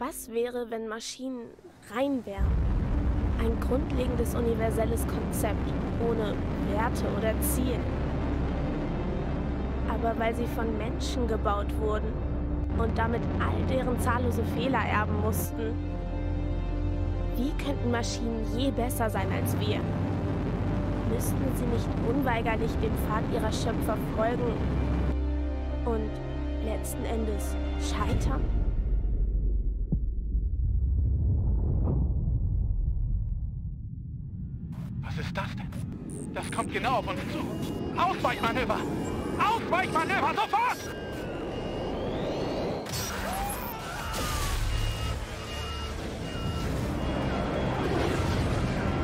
Was wäre, wenn Maschinen rein wären? Ein grundlegendes universelles Konzept, ohne Werte oder Ziel. Aber weil sie von Menschen gebaut wurden und damit all deren zahllose Fehler erben mussten, wie könnten Maschinen je besser sein als wir? Müssten sie nicht unweigerlich dem Pfad ihrer Schöpfer folgen und letzten Endes scheitern? Was ist das denn? Das kommt genau auf uns zu. Ausweichmanöver! Ausweichmanöver, sofort!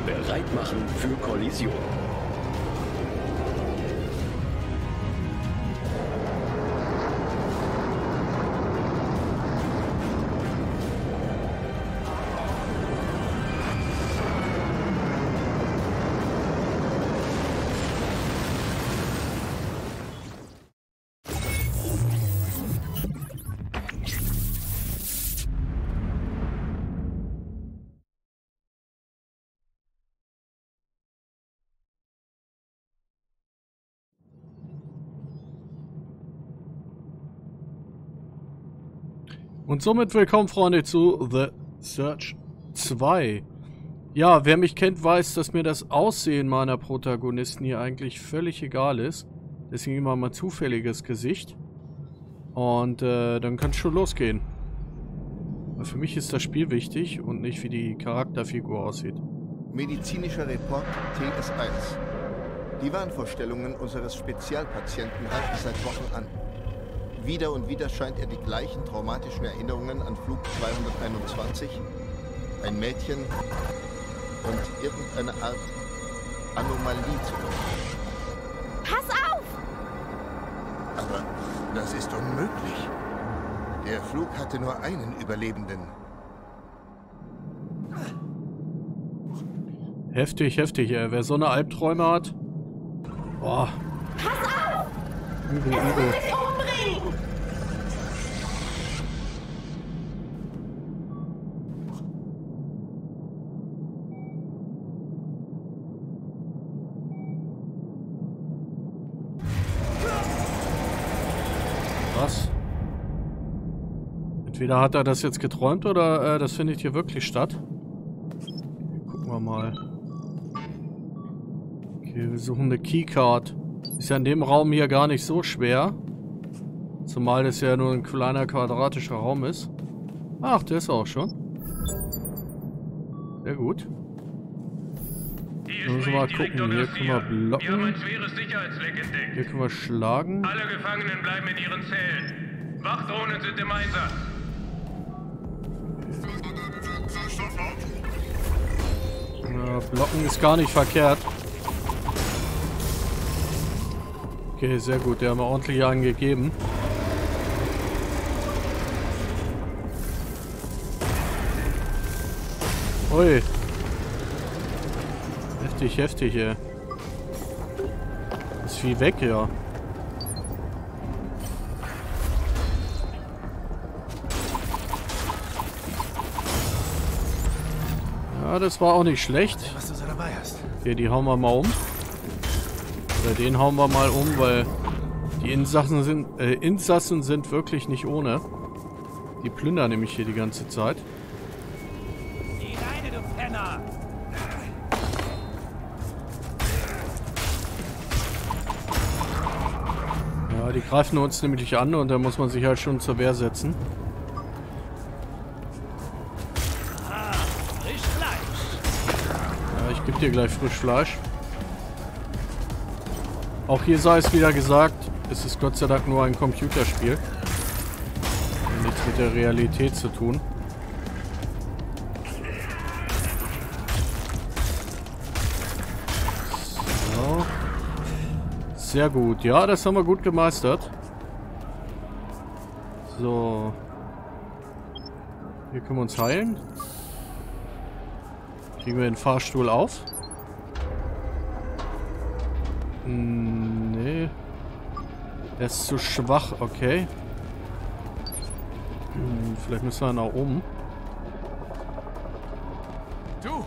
Bereit machen für Kollision. Und somit willkommen, Freunde, zu The Search 2. Ja, wer mich kennt, weiß, dass mir das Aussehen meiner Protagonisten hier eigentlich völlig egal ist. Deswegen immer mal zufälliges Gesicht. Und dann kann es schon losgehen. Weil für mich ist das Spiel wichtig und nicht, wie die Charakterfigur aussieht. Medizinischer Report TS1. Die Wahnvorstellungen unseres Spezialpatienten halten seit Wochen an. Wieder und wieder scheint er die gleichen traumatischen Erinnerungen an Flug 221, ein Mädchen und irgendeine Art Anomalie zu bekommen. Pass auf! Aber das ist unmöglich. Der Flug hatte nur einen Überlebenden. Heftig, heftig, ey. Wer so eine Albträume hat... Boah. Pass auf! Übel, übel. Was? Entweder hat er das jetzt geträumt oder das findet hier wirklich statt. Gucken wir mal. Okay, wir suchen eine Keycard. Ist ja in dem Raum hier gar nicht so schwer. Zumal das ja nur ein kleiner quadratischer Raum ist. Ach, der ist auch schon. Sehr gut. Müssen wir mal gucken. Hier können wir blocken. Hier können wir schlagen. Alle Gefangenen bleiben in ihren Zellen. Wachdrohnen sind im Einsatz. Ja, blocken ist gar nicht verkehrt. Okay, sehr gut. Der haben wir ordentlich angegeben. Ui. Heftig, heftig hier. Ist viel weg hier. Ja, das war auch nicht schlecht. Was du so dabei hast. Okay, die hauen wir mal um. Oder den hauen wir mal um, weil die Insassen sind wirklich nicht ohne. Die plündern nämlich hier die ganze Zeit. Die Leine, du Penner! Ja, die greifen uns nämlich an und da muss man sich halt schon zur Wehr setzen. Ja, ich gebe dir gleich Frischfleisch. Auch hier sei es wieder gesagt, es ist Gott sei Dank nur ein Computerspiel. Hat nichts mit der Realität zu tun. So. Sehr gut. Ja, das haben wir gut gemeistert. So. Hier können wir uns heilen. Kriegen wir den Fahrstuhl auf. Nee. Er ist zu schwach, okay. Vielleicht müssen wir nach oben. Du!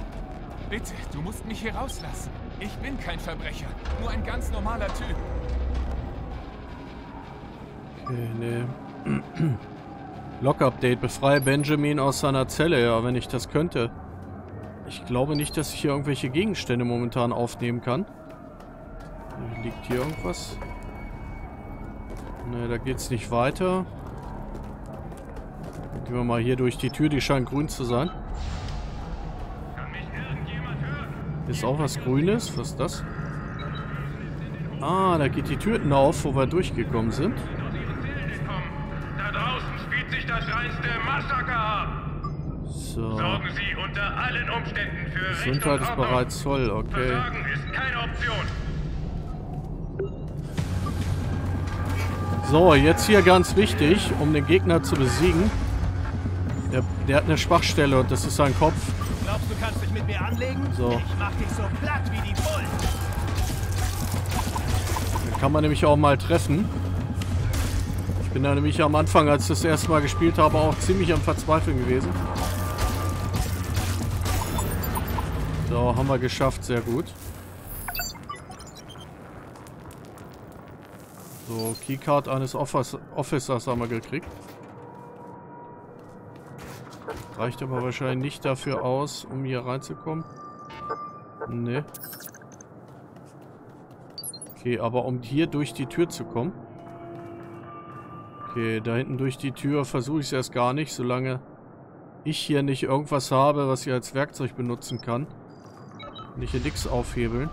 Bitte, du musst mich hier rauslassen. Ich bin kein Verbrecher, nur ein ganz normaler Typ. Okay, nee. Log-Update. Befreie Benjamin aus seiner Zelle. Ja, wenn ich das könnte. Ich glaube nicht, dass ich hier irgendwelche Gegenstände momentan aufnehmen kann. Liegt hier irgendwas? Ne, da geht's nicht weiter. Gehen wir mal hier durch die Tür, die scheint grün zu sein. Ist auch was Grünes? Was ist das? Ah, da geht die Tür auf, wo wir durchgekommen sind. Da draußen spielt sich das reinste Massaker ab. So. Sorgen Sie unter allen Umständen für Recht und Ordnung. Gesundheit ist bereits voll, okay. Versagen ist keine Option. So, jetzt hier ganz wichtig, um den Gegner zu besiegen. Der hat eine Schwachstelle und das ist sein Kopf. Glaubst du, kannst dich mit mir anlegen? So. Ich mach dich so platt wie die Bullen. Dann kann man nämlich auch mal treffen. Ich bin da nämlich am Anfang, als ich das erste Mal gespielt habe, auch ziemlich am Verzweifeln gewesen. So, haben wir geschafft, sehr gut. So, Keycard eines Officers haben wir gekriegt. Reicht aber wahrscheinlich nicht dafür aus, um hier reinzukommen. Ne. Okay, aber um hier durch die Tür zu kommen. Okay, da hinten durch die Tür versuche ich es erst gar nicht, solange ich hier nicht irgendwas habe, was ich als Werkzeug benutzen kann. Und ich hier nichts aufhebeln.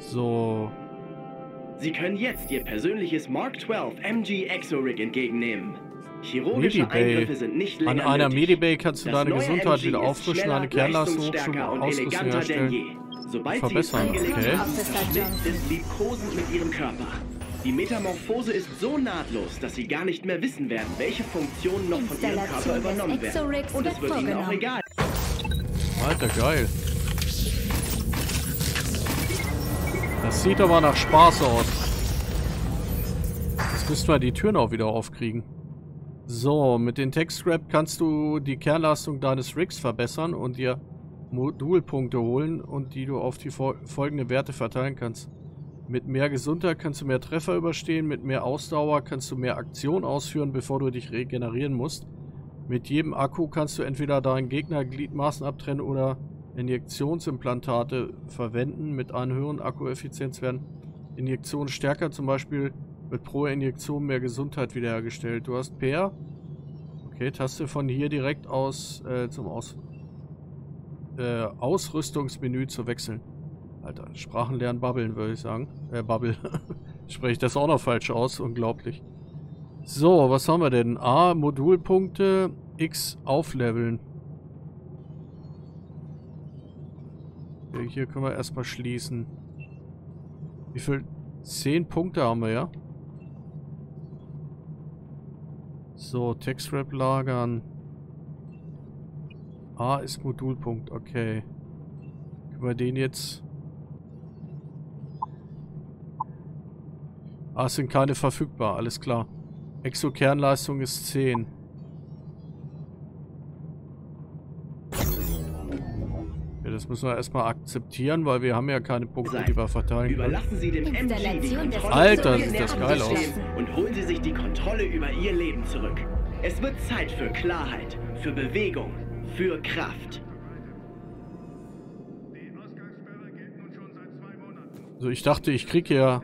So. Sie können jetzt Ihr persönliches Mark 12 MG ExoRig entgegennehmen. Chirurgische MediBay. Eingriffe sind nicht länger nötig. An einer MediBay kannst du das deine Gesundheit wieder auffrischen, deine Kernlastung und Ausrüstung herstellen. Sobald verbessern, okay. Sind sie kosend mit ihrem Körper. Die Metamorphose ist so nahtlos, dass sie gar nicht mehr wissen werden, welche Funktionen noch von ihrem Körper übernommen werden. Und es wird ihnen auch egal. Alter, geil. Das sieht aber nach Spaß aus. Jetzt müssten wir die Türen auch wieder aufkriegen. So, mit den Tech-Scrap kannst du die Kernlastung deines Rigs verbessern und dir Modulpunkte holen und die du auf die folgenden Werte verteilen kannst. Mit mehr Gesundheit kannst du mehr Treffer überstehen, mit mehr Ausdauer kannst du mehr Aktionen ausführen, bevor du dich regenerieren musst. Mit jedem Akku kannst du entweder deinen Gegner Gliedmaßen abtrennen oder Injektionsimplantate verwenden. Mit einer höheren Akkueffizienz werden Injektionen stärker, zum Beispiel wird pro Injektion mehr Gesundheit wiederhergestellt. Du hast PR. Okay, Taste von hier direkt aus zum Ausrüstungsmenü zu wechseln. Alter, Sprachen lernen, babbeln, würde ich sagen. Babbel. Spreche ich das auch noch falsch aus? Unglaublich. So, was haben wir denn? A, Modulpunkte, X, aufleveln. Hier können wir erstmal schließen. Wie viel? 10 Punkte haben wir, ja? So, Tech-Scrap lagern. A ist Modulpunkt, okay. Können wir den jetzt... Ah, es sind keine verfügbar, alles klar. Exo-Kernleistung ist 10. Das müssen wir erstmal akzeptieren, weil wir haben ja keine Punkte, die wir verteilen können. Überlassen Sie dem MG die Kontrolle. Alter, sieht das geil aus. Und holen Sie sich die Kontrolle über Ihr Leben zurück. Es wird Zeit für Klarheit, für Bewegung, für Kraft. So, ich dachte, ich kriege ja...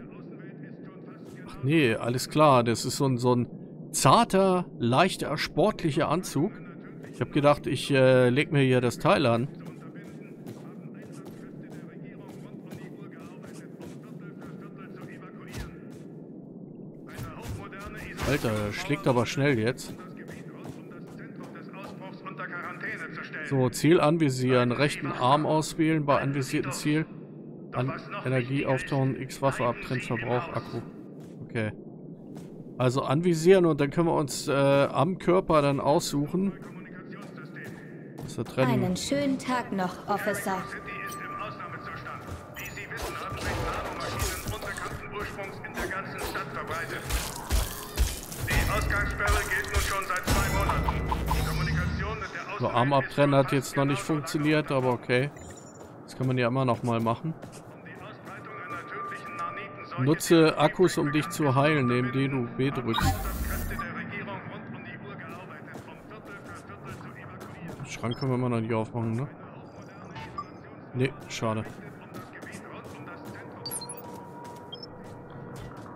Ach nee, alles klar. Das ist so ein zarter, leichter, sportlicher Anzug. Ich habe gedacht, ich lege mir hier das Teil an. Alter, der schlägt aber schnell jetzt. So, Ziel anvisieren. Rechten Arm auswählen bei anvisierten Ziel. An Energie auftauchen, X-Waffe abtrennen, Verbrauch, Akku. Okay. Also anvisieren und dann können wir uns am Körper dann aussuchen. Was wir trennen. Einen schönen Tag noch, Officer. Ausgangssperre gilt nur schon seit 2 Monaten. Die Kommunikation mit der Außenwelt. So, Arm abtrennen hat jetzt noch nicht funktioniert, aber okay. Das kann man ja immer noch mal machen. Nutze Akkus, um dich zu heilen, indem du B drückst. Den Schrank können wir immer noch nicht aufmachen, ne? Ne, schade.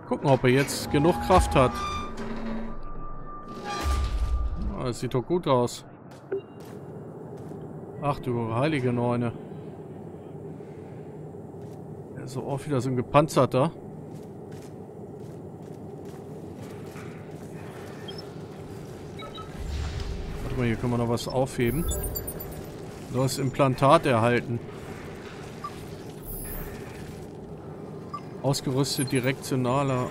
Gucken, ob er jetzt genug Kraft hat. Ah, das sieht doch gut aus. Ach du heilige Neune. Er ist auch wieder so ein gepanzerter. Warte mal, hier können wir noch was aufheben. Du hast Implantat erhalten. Ausgerüstet direktionaler.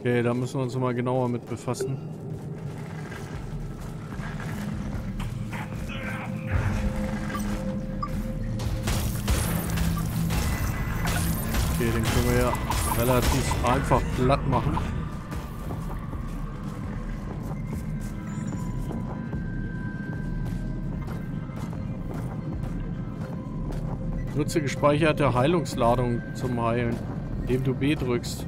Okay, da müssen wir uns mal genauer mit befassen. Okay, den können wir ja relativ einfach platt machen. Nutze gespeicherte Heilungsladung zum Heilen, indem du B drückst.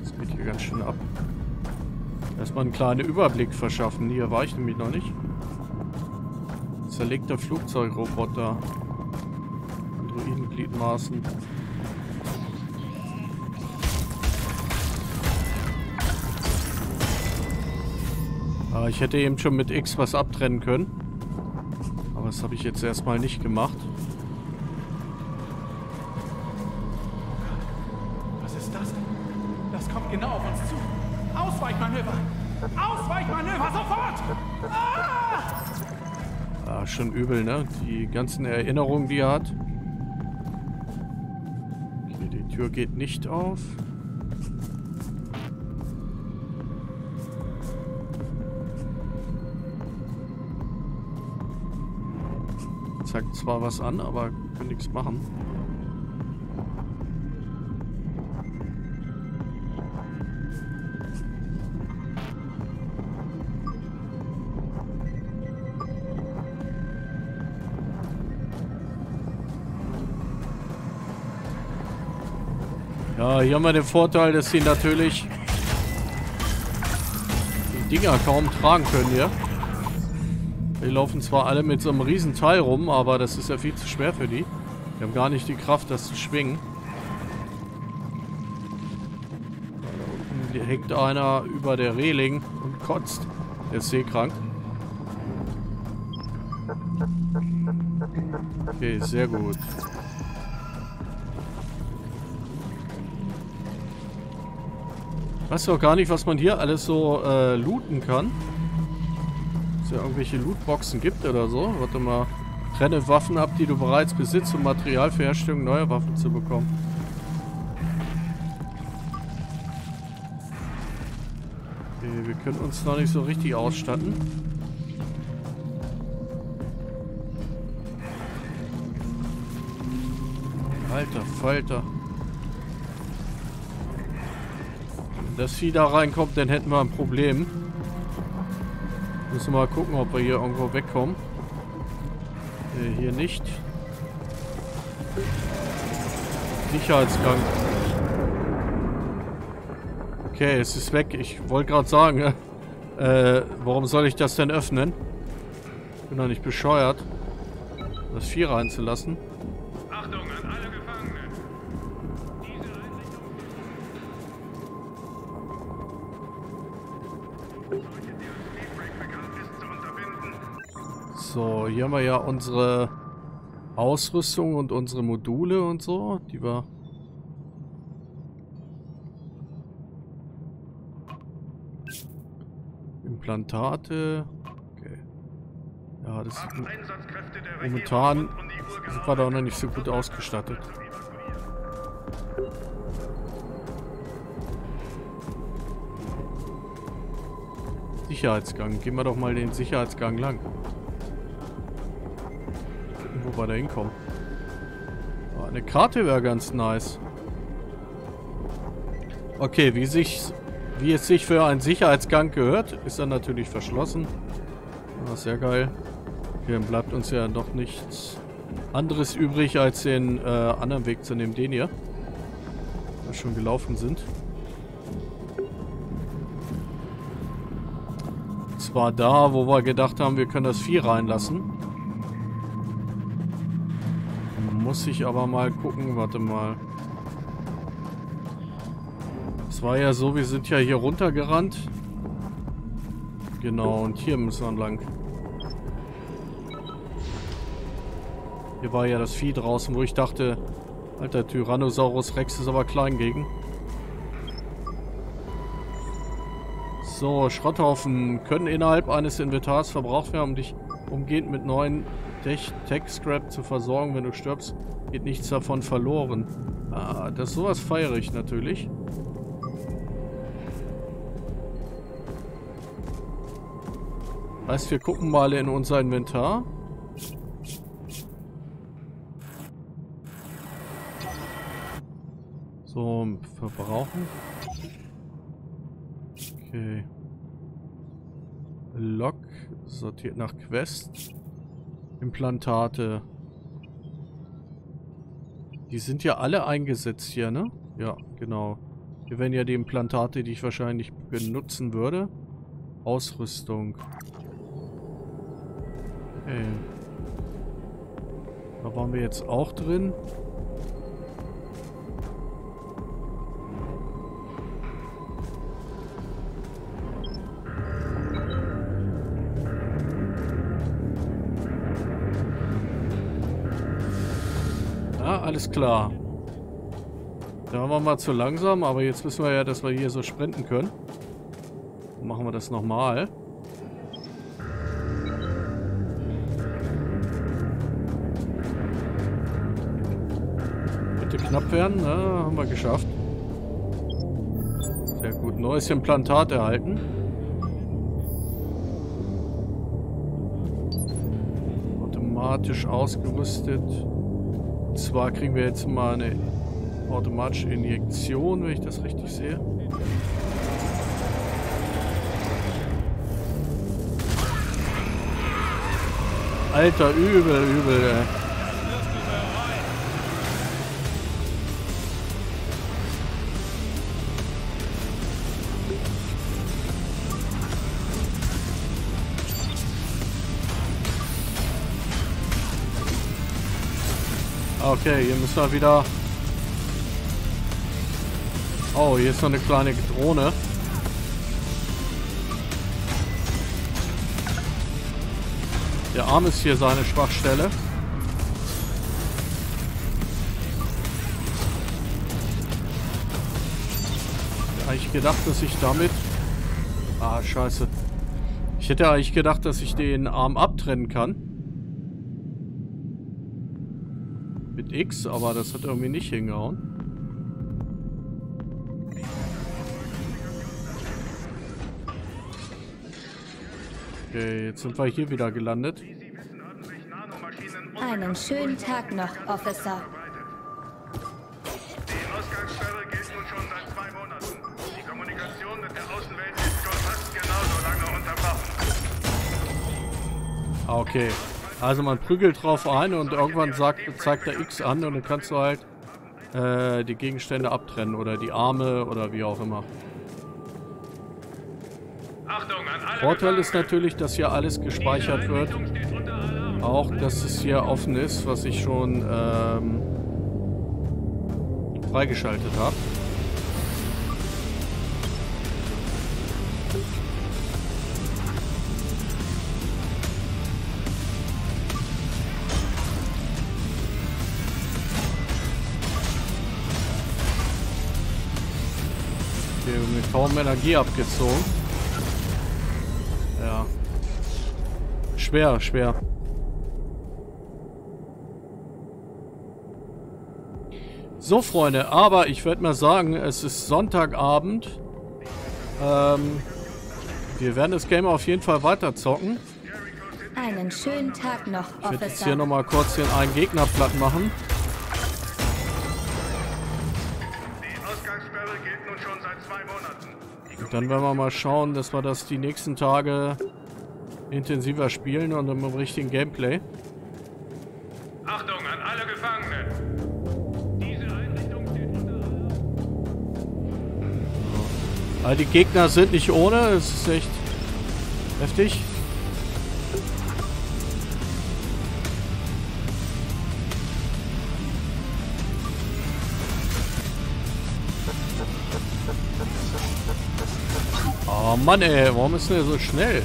Das geht hier ganz schön ab. Erstmal einen kleinen Überblick verschaffen. Hier war ich nämlich noch nicht. Zerlegter Flugzeugroboter. Androidengliedmaßen. Ich hätte eben schon mit X was abtrennen können. Aber das habe ich jetzt erstmal nicht gemacht. Was ist das denn? Das kommt genau auf uns zu. Ausweichmanöver! Ausweichmanöver sofort! Ah! Ah, schon übel, ne? Die ganzen Erinnerungen, die er hat. Okay, die Tür geht nicht auf. Zeigt zwar was an, aber kann nichts machen. Ja, hier haben wir den Vorteil, dass sie natürlich die Dinger kaum tragen können hier. Die laufen zwar alle mit so einem riesen Teil rum, aber das ist ja viel zu schwer für die. Die haben gar nicht die Kraft, das zu schwingen. Da unten hängt einer über der Reling und kotzt. Der ist seekrank. Okay, sehr gut. Ich weiß doch gar nicht, was man hier alles so looten kann. Ja, irgendwelche Lootboxen gibt oder so. Warte mal. Trenne Waffen ab, die du bereits besitzt, um Material für Herstellung neuer Waffen zu bekommen. Okay, wir können uns noch nicht so richtig ausstatten. Alter Falter. Wenn das Vieh da reinkommt, dann hätten wir ein Problem. Müssen wir mal gucken, ob wir hier irgendwo wegkommen. Hier nicht. Sicherheitsgang. Okay, es ist weg. Ich wollte gerade sagen, warum soll ich das denn öffnen? Bin doch nicht bescheuert, das Vieh reinzulassen. Achtung an alle Gefangenen. Diese Einrichtung. So, hier haben wir ja unsere Ausrüstung und unsere Module und so, die wir... Implantate... Okay. Ja, das... Momentan sind wir da auch noch nicht so gut ausgestattet. Sicherheitsgang. Gehen wir doch mal den Sicherheitsgang lang. Wo wir da hinkommen. Oh, eine Karte wäre ganz nice. Okay, wie es sich für einen Sicherheitsgang gehört, ist er natürlich verschlossen. Ah, sehr geil. Okay, dann bleibt uns ja noch nichts anderes übrig, als den anderen Weg zu nehmen, den hier. Da schon gelaufen sind. Zwar da, wo wir gedacht haben, wir können das Vieh reinlassen. Muss ich aber mal gucken, warte mal. Es war ja so, wir sind ja hier runtergerannt. Genau, und hier müssen wir lang. Hier war ja das Vieh draußen, wo ich dachte, alter Tyrannosaurus Rex ist aber klein gegen. So, Schrotthaufen können innerhalb eines Inventars verbraucht werden, um dich umgehend mit neuen Tech-Scrap zu versorgen. Wenn du stirbst, geht nichts davon verloren. Ah, das sowas feiere ich natürlich. Heißt, wir gucken mal in unser Inventar. So, verbrauchen. Okay. Log, sortiert nach Quest. Implantate. Die sind ja alle eingesetzt hier, ne? Ja, genau. Hier wären ja die Implantate, die ich wahrscheinlich benutzen würde. Ausrüstung. Okay. Da waren wir jetzt auch drin. Alles klar. Da waren wir zu langsam, aber jetzt wissen wir ja, dass wir hier so sprinten können. Dann machen wir das nochmal. Bitte knapp werden. Na, haben wir geschafft. Sehr gut. Neues Implantat erhalten. Automatisch ausgerüstet. Und zwar kriegen wir jetzt mal eine automatische Injektion, wenn ich das richtig sehe. Alter, übel, übel, ey. Okay, hier müssen wir wieder... Oh, hier ist noch eine kleine Drohne. Der Arm ist hier seine Schwachstelle. Ich hätte eigentlich gedacht, dass ich damit... Ah, scheiße. Ich hätte eigentlich gedacht, dass ich den Arm abtrennen kann. X, aber das hat irgendwie nicht hingehauen. Okay, jetzt sind wir hier wieder gelandet. Einen schönen Tag noch, Officer. Die Ausgangssperre gilt nun schon seit 2 Monaten. Die Kommunikation mit der Außenwelt ist schon fast genauso lange unterbrochen. Okay. Also man prügelt drauf ein und irgendwann zeigt er X an und dann kannst du halt die Gegenstände abtrennen oder die Arme oder wie auch immer. Vorteil ist natürlich, dass hier alles gespeichert wird. Auch, dass es hier offen ist, was ich schon freigeschaltet habe. Kaum Energie abgezogen. Ja. Schwer, schwer. So, Freunde, aber ich würde mal sagen, es ist Sonntagabend. Wir werden das Game auf jeden Fall weiterzocken. Einen schönen Tag noch, Officer. Ich werde jetzt hier nochmal kurz den einen Gegner platt machen. dann werden wir mal schauen, dass wir das die nächsten Tage intensiver spielen und im richtigen Gameplay. Achtung an alle Gefangenen! Diese Einrichtung steht unter... Also die Gegner sind nicht ohne, es ist echt heftig. Oh Mann ey, warum ist der so schnell?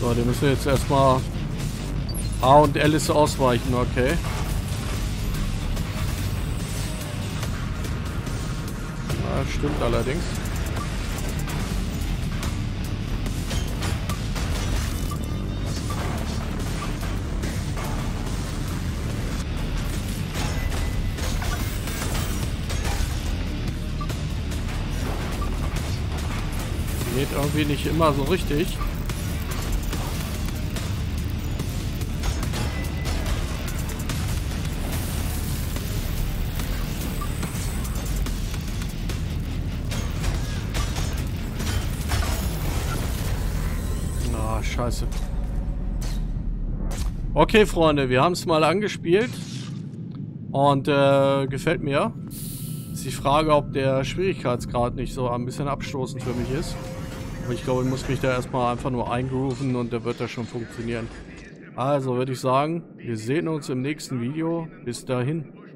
So, den müssen wir jetzt erstmal A und L ist ausweichen, okay. Ja, stimmt allerdings. Geht irgendwie nicht immer so richtig. Ah, scheiße. Okay, Freunde, wir haben es mal angespielt. Und gefällt mir. Ist die Frage, ob der Schwierigkeitsgrad nicht so ein bisschen abstoßend für mich ist. Ich glaube, ich muss mich da erstmal einfach nur eingrooven und da wird das schon funktionieren. Also würde ich sagen, wir sehen uns im nächsten Video. Bis dahin.